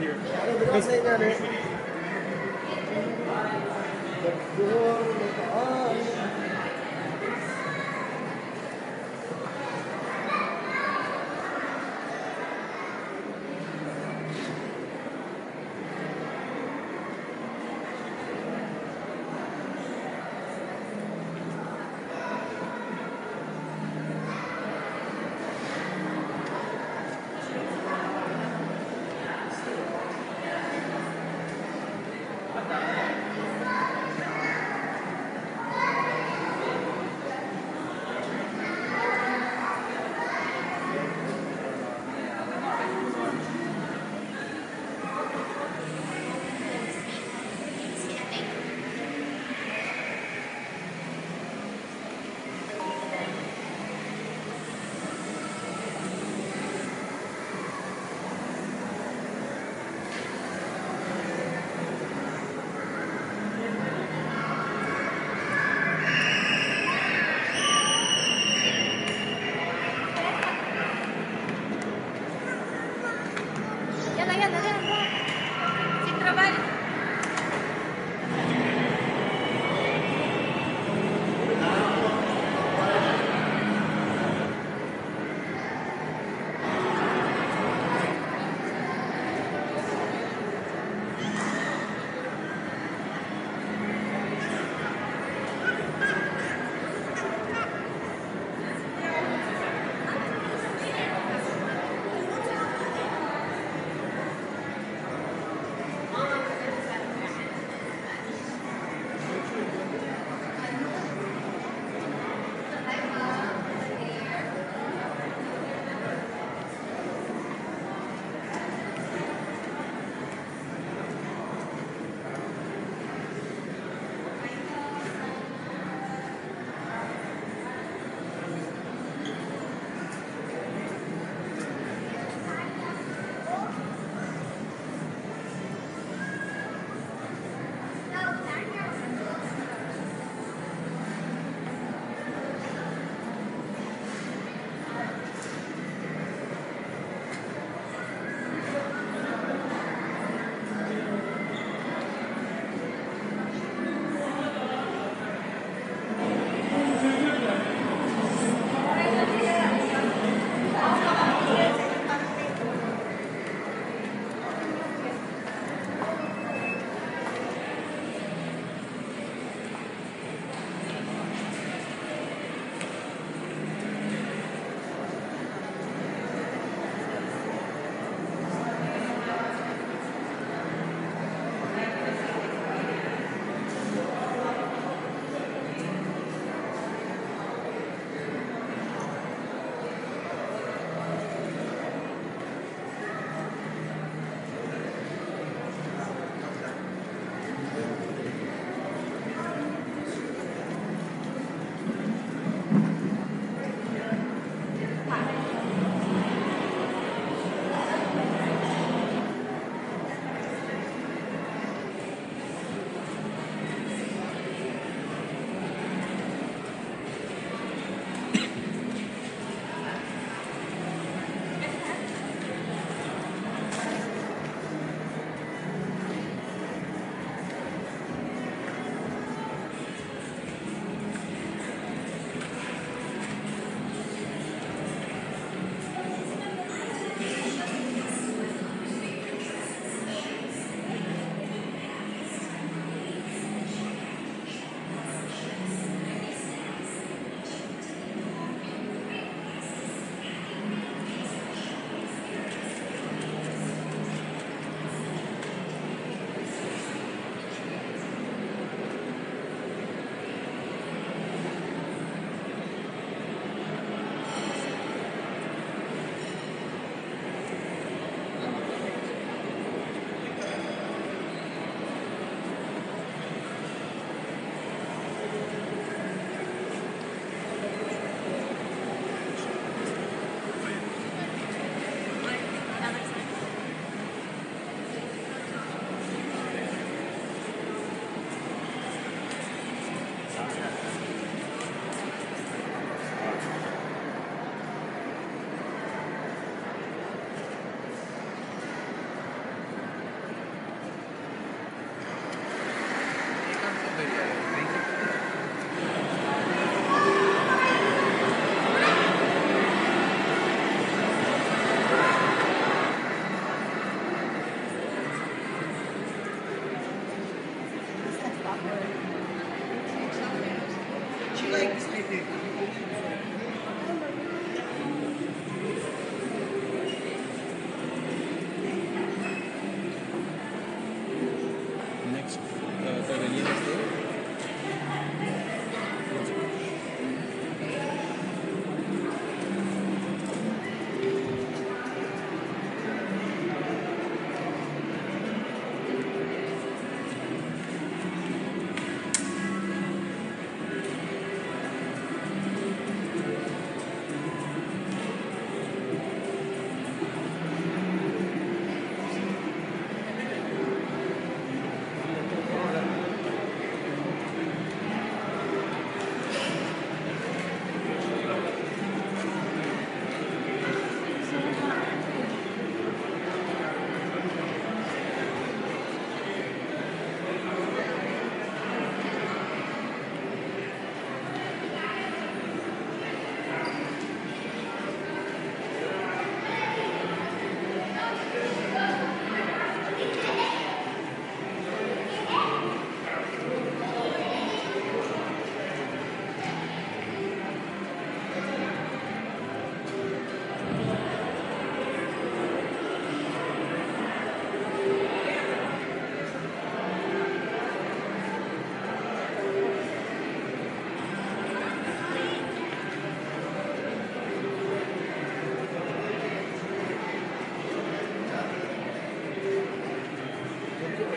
Here.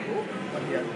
go on the other.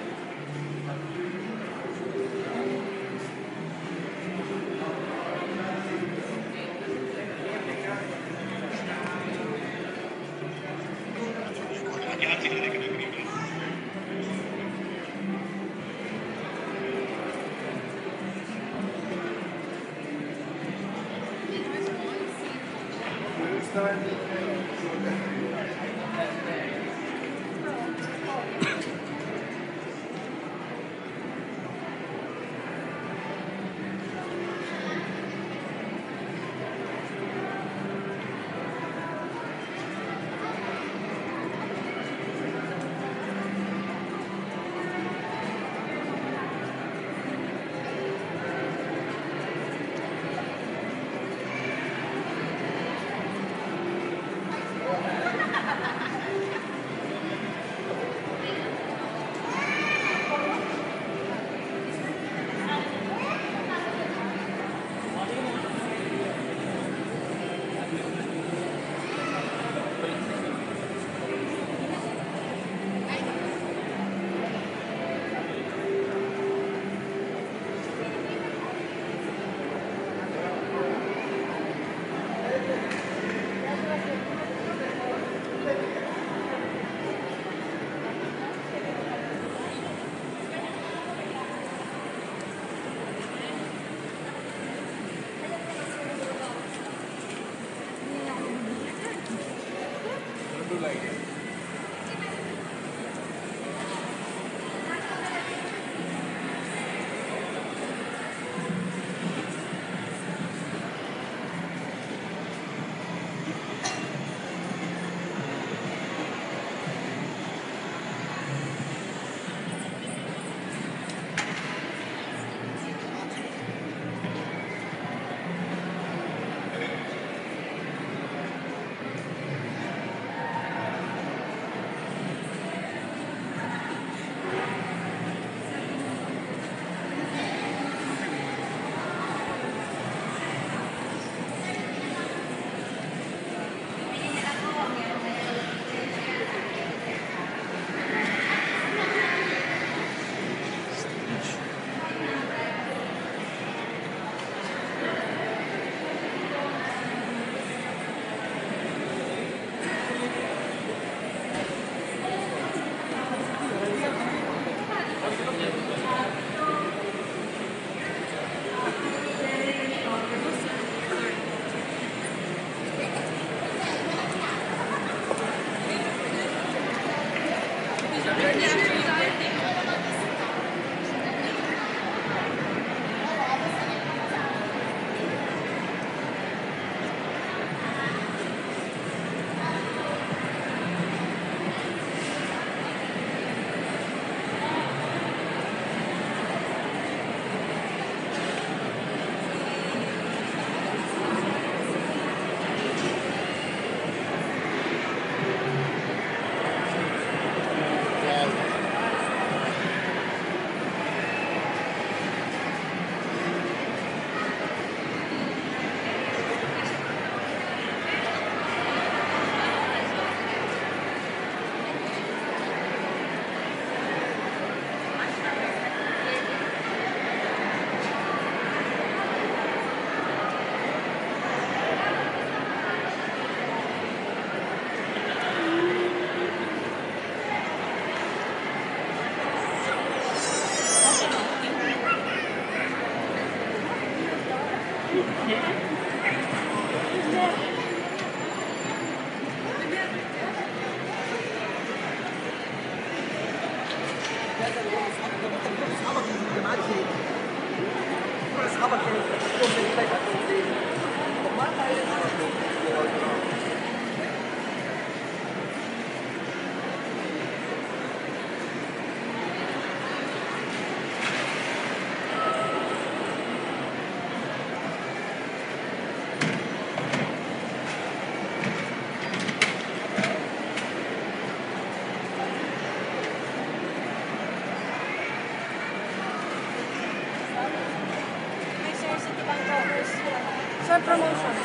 Promotions.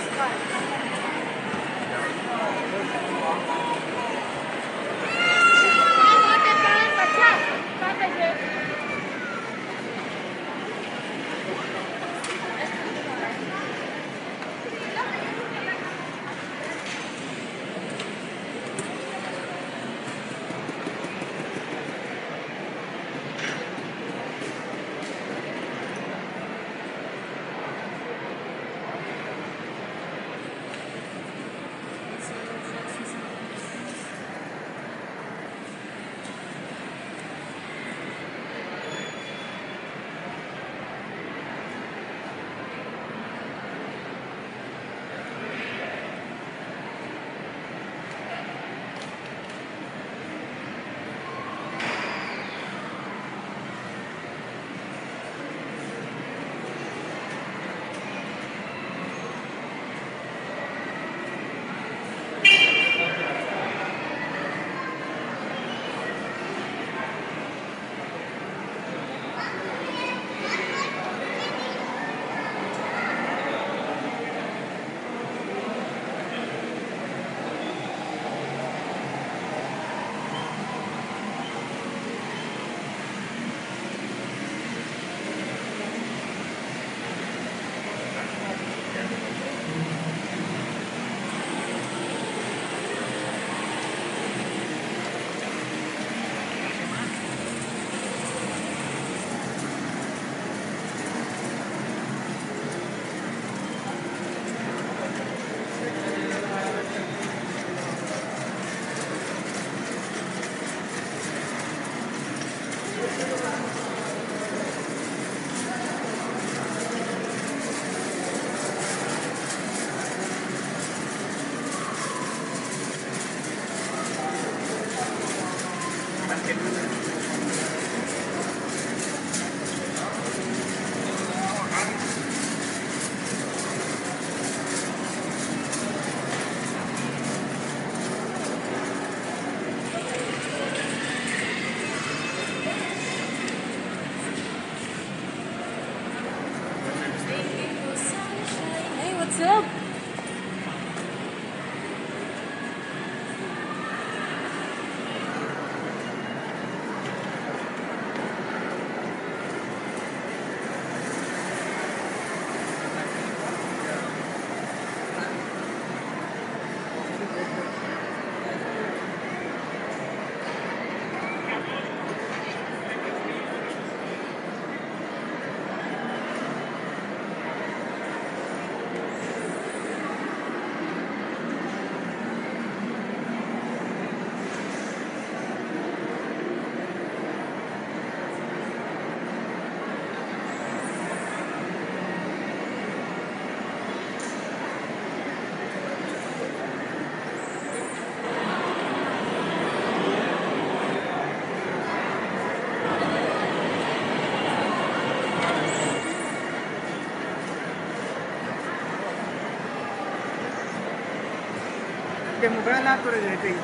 demograna, które lepiej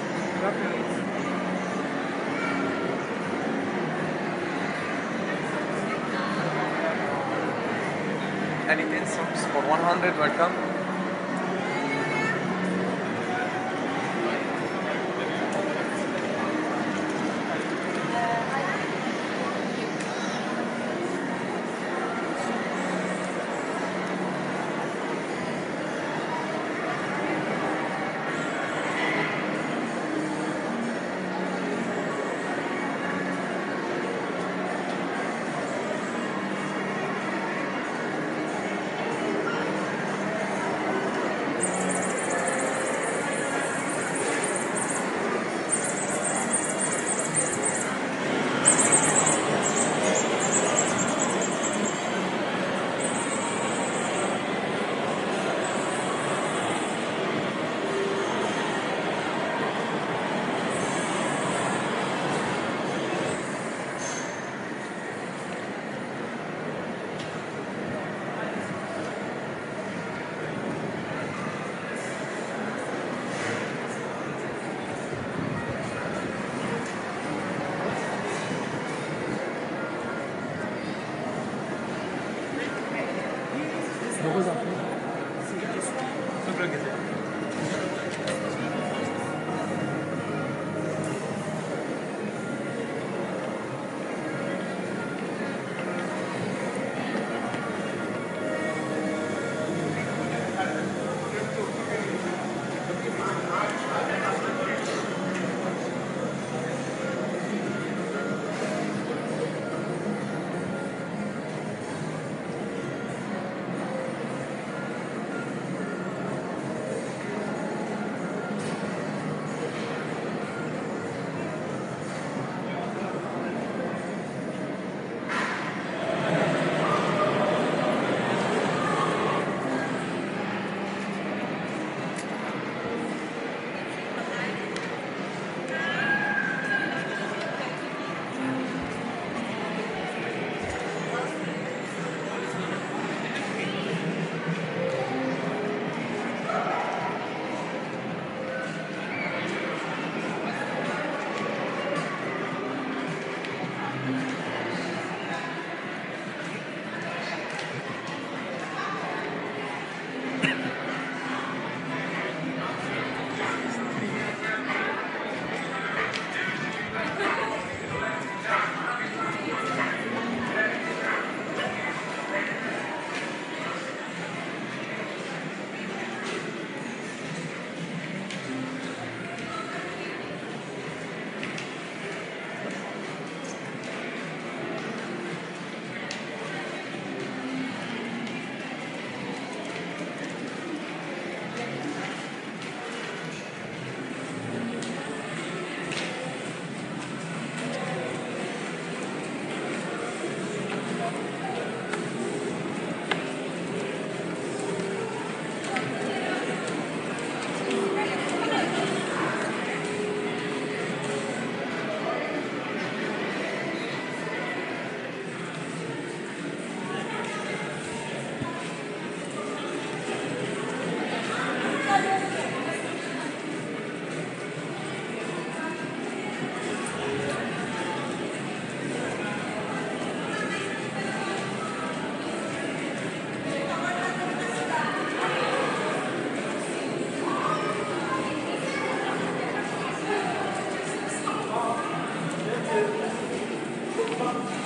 robią. Anything for 100, welcome. Come on.